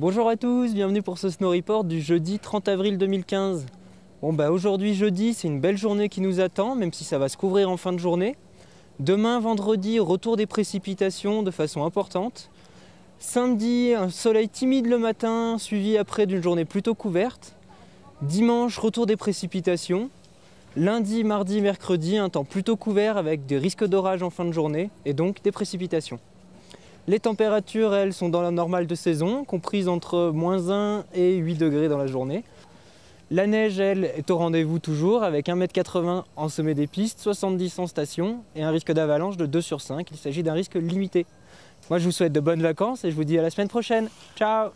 Bonjour à tous, bienvenue pour ce Snow Report du jeudi 30 avril 2015. Bon bah aujourd'hui jeudi, c'est une belle journée qui nous attend, même si ça va se couvrir en fin de journée. Demain vendredi, retour des précipitations de façon importante. Samedi, un soleil timide le matin, suivi après d'une journée plutôt couverte. Dimanche, retour des précipitations. Lundi, mardi, mercredi, un temps plutôt couvert avec des risques d'orage en fin de journée et donc des précipitations. Les températures, elles, sont dans la normale de saison, comprise entre -1 et 8 degrés dans la journée. La neige, elle, est au rendez-vous toujours, avec 1,80 m en sommet des pistes, 70 en station et un risque d'avalanche de 2/5. Il s'agit d'un risque limité. Moi, je vous souhaite de bonnes vacances et je vous dis à la semaine prochaine. Ciao!